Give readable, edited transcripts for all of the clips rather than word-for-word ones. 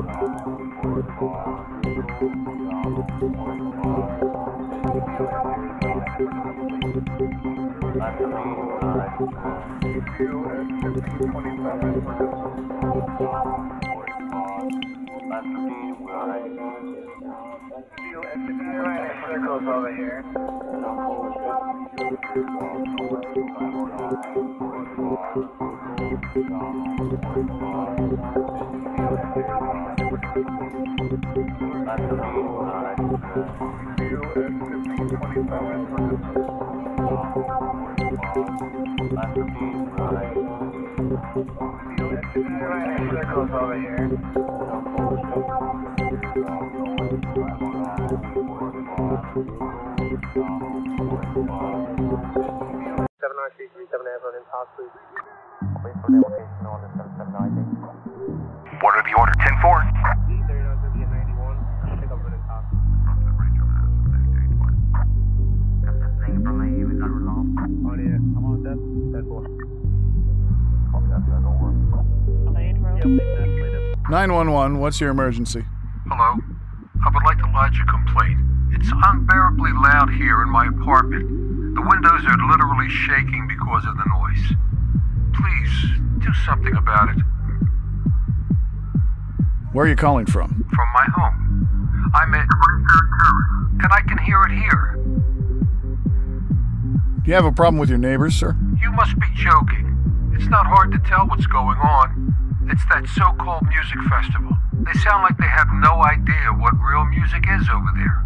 Circles over here. Circles over here. 79337 pass, please. Wait for the location on the 779. What are the order? 10-4. D39 pick up and pass. From my ear, oh yeah, I'm on that. 10-4. That 911, what's your emergency? Hello. I would like to lodge a complaint. It's unbearably loud here in my apartment. The windows are literally shaking because of the noise. Please, do something about it. Where are you calling from? From my home. I'm at... and I can hear it here. Do you have a problem with your neighbors, sir? You must be joking. It's not hard to tell what's going on. It's that so-called music festival. They sound like they have no idea what real music is over there.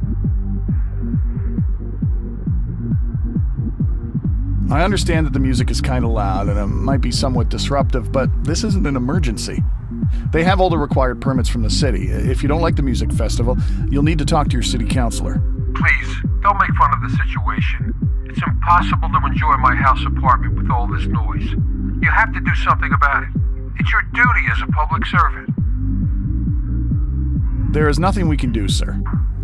I understand that the music is kind of loud and it might be somewhat disruptive, but this isn't an emergency. They have all the required permits from the city. If you don't like the music festival, you'll need to talk to your city councilor. Please, don't make fun of the situation. It's impossible to enjoy my house apartment with all this noise. You have to do something about it. It's your duty as a public servant. There is nothing we can do, sir.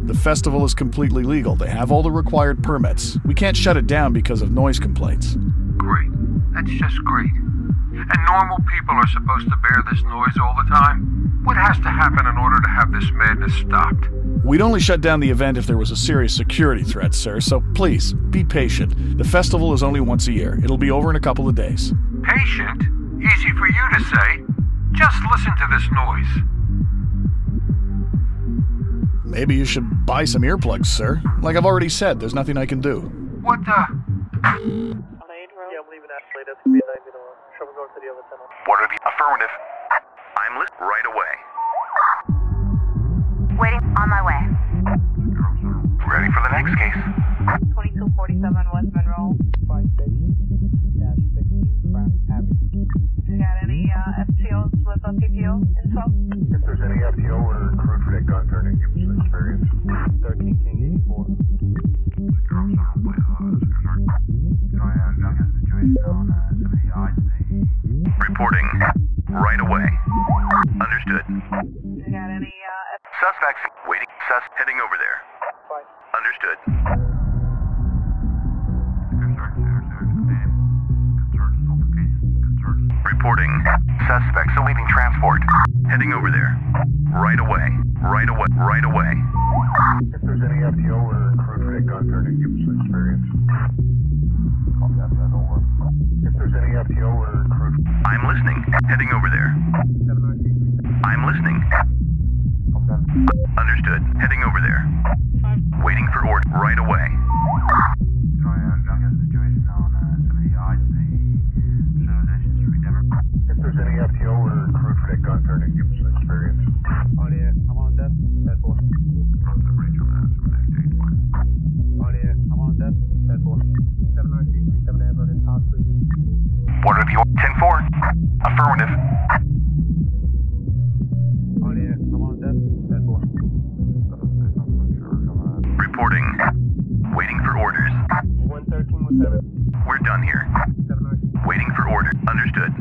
The festival is completely legal. They have all the required permits. We can't shut it down because of noise complaints. Great. That's just great. And normal people are supposed to bear this noise all the time? What has to happen in order to have this madness stopped? We'd only shut down the event if there was a serious security threat, sir, so please, be patient. The festival is only once a year. It'll be over in a couple of days. Patient? Easy for you to say. Just listen to this noise. Maybe you should buy some earplugs, sir. Like I've already said, there's nothing I can do. What the? What are the... Affirmative. I'm listening right away. Waiting on my way. Ready for the next case. 2247 West Monroe. 56-16 Craft Avenue. You got any FTOs with a PPO info? If there's any FTO or crew for that gun turning, give us some experience. 13 King 84. The girls are on play hard. I got a situation on 70 yards. Reporting right away. Understood. You got any suspects waiting. Heading over there. Fine. Understood. Reporting. Suspects awaiting transport. Heading over there. Right away. Right away. Right away. If there's any FTO or crew for that gun turning, give us some experience. If there's any FTO or crew... I'm listening. Heading over there. I'm listening. Understood. Heading over there. Waiting for order. Right away. If there's any FTO or crew for that gun turning, give us some experience. On air, I'm on death. Dead 4. Roger, Ranger, last 7-8-8-1. On air, I'm on death. Dead 4. 7-9-3-3-7-8-1 in pass, please. What are the order? 10-4. Affirmative. On air, I'm on death. Dead 4. Reporting. Waiting for orders. 113-7. We're done here. Waiting for orders. Understood.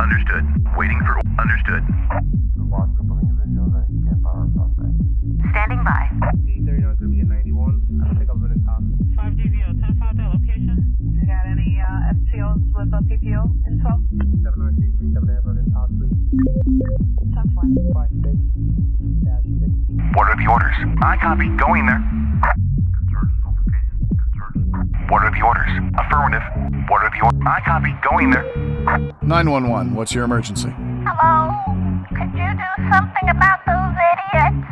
Understood. Waiting for... Understood. Standing by. D39 group 91. I'll pick up an attack. 5DVO, 10-5 location. You got any FTOs with a PPO? and 12. 793-37 Touch 156-60. What are the orders? I copy. Going there. What are the orders? Affirmative. What are the orders? I copy. Going there. 911, what's your emergency? Hello? Could you do something about those idiots?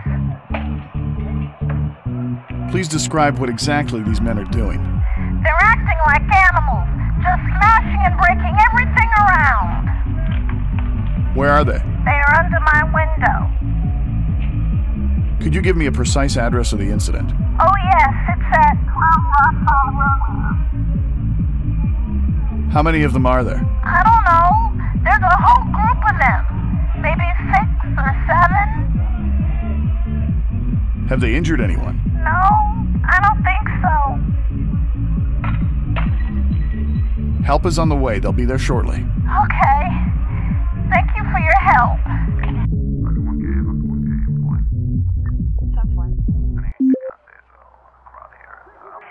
Please describe what exactly these men are doing. They're acting like animals, just smashing and breaking everything around. Where are they? They are under my window. Could you give me a precise address of the incident? Oh yes, it's at... How many of them are there? I don't know. There's a whole group of them. Maybe 6 or 7. Have they injured anyone? No, I don't think so. Help is on the way. They'll be there shortly. Okay. Thank you for your help.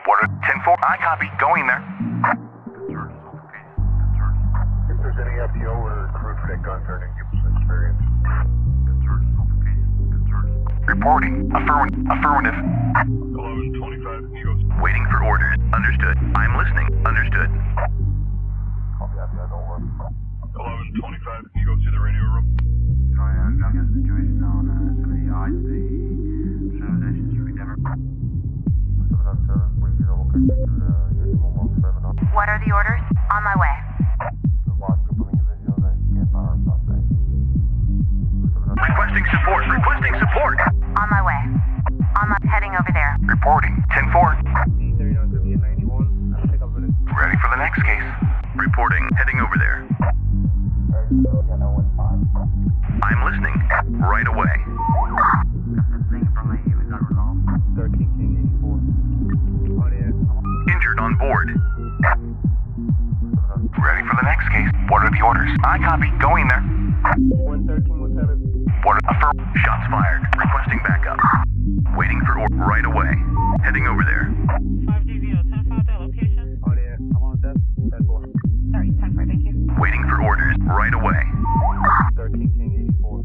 What are 10-4? I copy. Going there. Reporting. Affirmative. Hello, 25 Eagles. Waiting for orders. Understood. I'm listening. Understood. Copy, over. 1125 Eagles to the radio room. Sorry, I got the situation on the civilization street. What are the orders? On my way. Requesting support. On my way. Heading over there. Reporting. 10-4. Ready for the next case. Reporting. Heading over there. I'm listening. Right away. Injured on board. Ready for the next case. What are the orders? I copy. Going there. 113-17. Shots fired. Requesting backup. Waiting for order. Right away. Heading over there. 5DVO, 10-5, that location. Oh yeah, I'm on death. Dead boy. Sorry, 10-4, thank you. Waiting for orders. Right away. 13 King 84.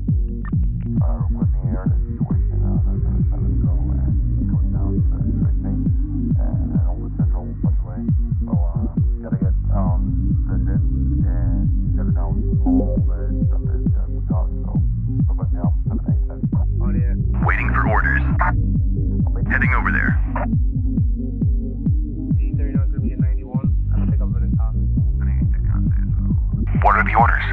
Requesting air to situation on the 7th go and going down to the straight thing. And over central, by the way. So, gotta get down the dip and get it out all the stuff is done with dog, so. Waiting for orders. Heading over there. What are the orders?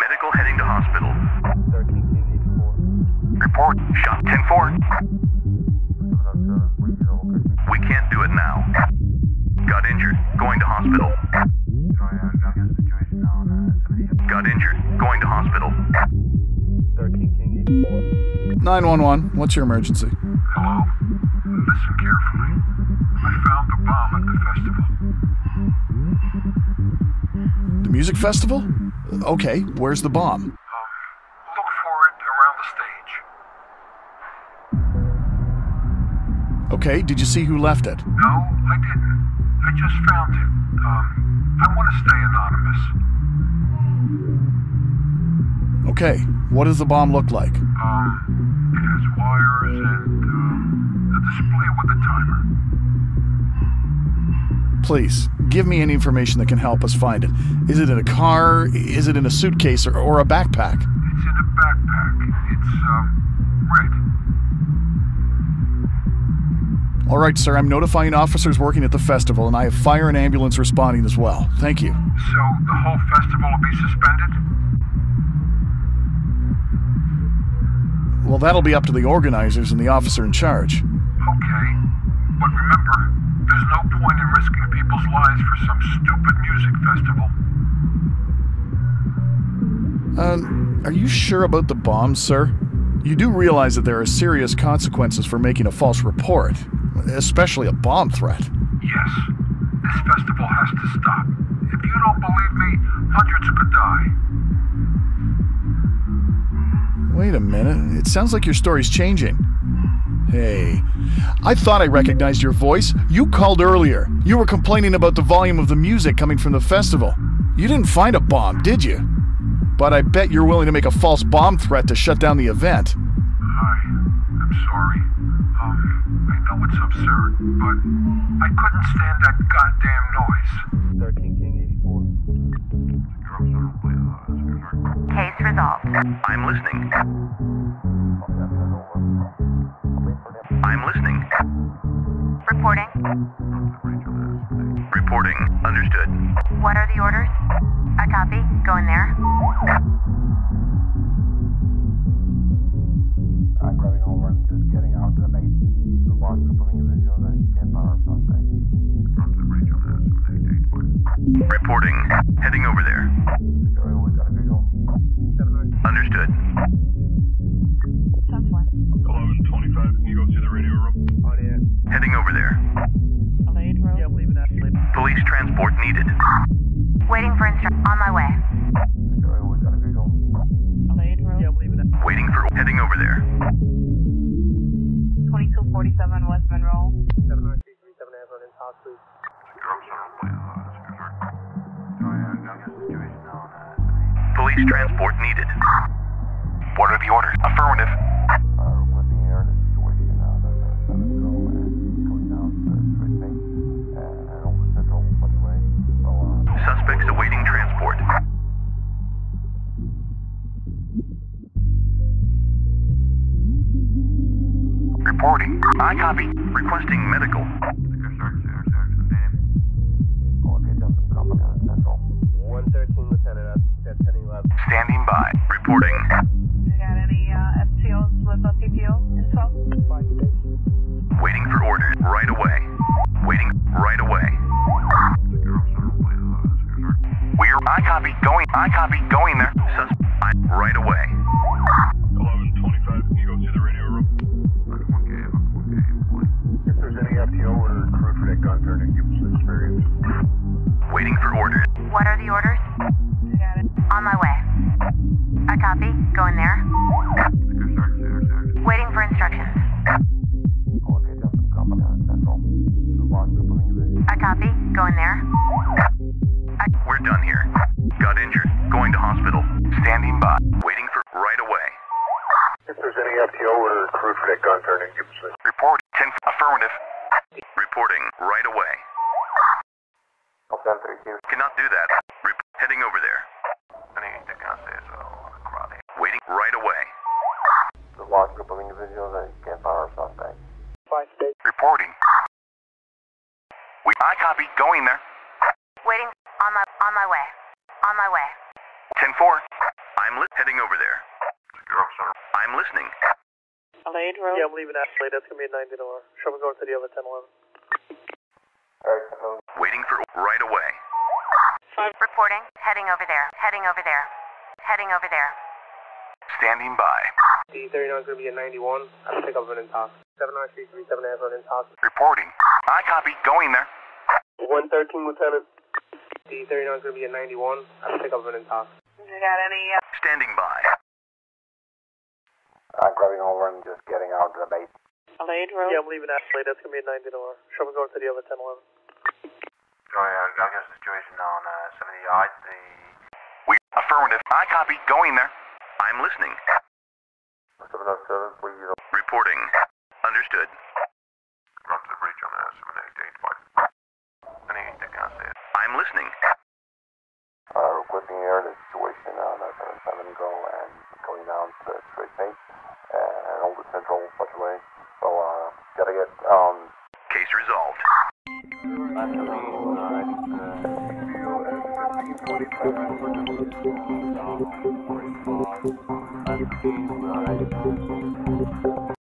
Medical heading to hospital. Report. Shot 10-4. We can't do it now. Got injured. Going to hospital. Got injured. Going to hospital. 911, what's your emergency? Hello. Listen carefully. I found the bomb at the festival. The music festival? Okay, where's the bomb? Okay, did you see who left it? No, I didn't. I just found it. I want to stay anonymous. Okay, what does the bomb look like? It has wires and a display with a timer. Please, give me any information that can help us find it. Is it in a car? Is it in a suitcase or a backpack? It's in a backpack. It's, red. All right, sir, I'm notifying officers working at the festival, and I have fire and ambulance responding as well. Thank you. So the whole festival will be suspended? Well, that'll be up to the organizers and the officer in charge. Okay, but remember, there's no point in risking people's lives for some stupid music festival. Are you sure about the bomb, sir? You do realize that there are serious consequences for making a false report. Especially a bomb threat. Yes. This festival has to stop. If you don't believe me, hundreds could die. Wait a minute, it sounds like your story's changing. Hey, I thought I recognized your voice. You called earlier. You were complaining about the volume of the music coming from the festival. You didn't find a bomb, did you? But I bet you're willing to make a false bomb threat to shut down the event. Hi, I'm sorry. I know it's absurd, but I couldn't stand that goddamn noise. 13 King 84. Case resolved. I'm listening. I'm listening. Reporting. Reporting. Understood. What are the orders? I copy. Go in there. I'm grabbing over and just getting out to the base. The watch is pulling a visual that you can't power or something. Reporting. Heading over there. Understood. 11:25, can you go to the radio room? Oh, yeah. Heading over there. Yeah, leave it at late. Police transport needed. Waiting for instruction. On my way. Yeah, leave it at. Waiting for. Heading over there. 2247 West Monroe. 79337 in South Street. Police transport needed. What are the orders? Affirmative. Suspects awaiting transport. Reporting. I copy. Requesting medical. Standing by. Reporting. You got any FTOs with a PPO info? Waiting for orders. Right away. Waiting. Right away. We're. I copy. Going. I copy. Going there. Right away. 11:25. Can you go to the radio room? If there's any FTO or crew for that gun, turn in experience. Waiting for orders. What are the orders? On my way. I copy. Go in there. Waiting for instructions. I copy. Go in there. We're done here. Got injured. Going to hospital. Standing by. Waiting for right away. If there's any FTO or crew for that gun, turn in. Report. 10. Affirmative. Reporting right away. Cannot do that. Heading over there. Waiting right away. The large group of individuals that can't power suspect. Reporting. I copy. Going there. Waiting. On my way. On my way. 10-4. Heading over there. I'm listening. Alade Road. Yeah, I'm leaving Ashley. That's gonna be a 90 door. Show me going to the other 10-11. Waiting for right away. 5. Reporting. Heading over there. Heading over there. Heading over there. Standing by. D39 is going to be at 91. I'll pick up an intox. 79337 has an intox. Reporting. I copy. Going there. 113, Lieutenant. D39 is going to be at 91. I'll pick up an intox. You got any? Standing by. I'm grabbing over and just getting out of the base. Alade Road? Yeah, I'm leaving Ashley. That's going to be at 90 door. Shall we go to the other 10-11? Sorry, I guess the situation on 70 I. We affirmative. I copy. Going there. I'm listening. 707, please. Reporting. Understood. Run to the bridge on 7885. Anything that can I say? I'm listening. Requesting air the situation on 77 go and going down to straight base and over central such way. So gotta get case resolved. I'm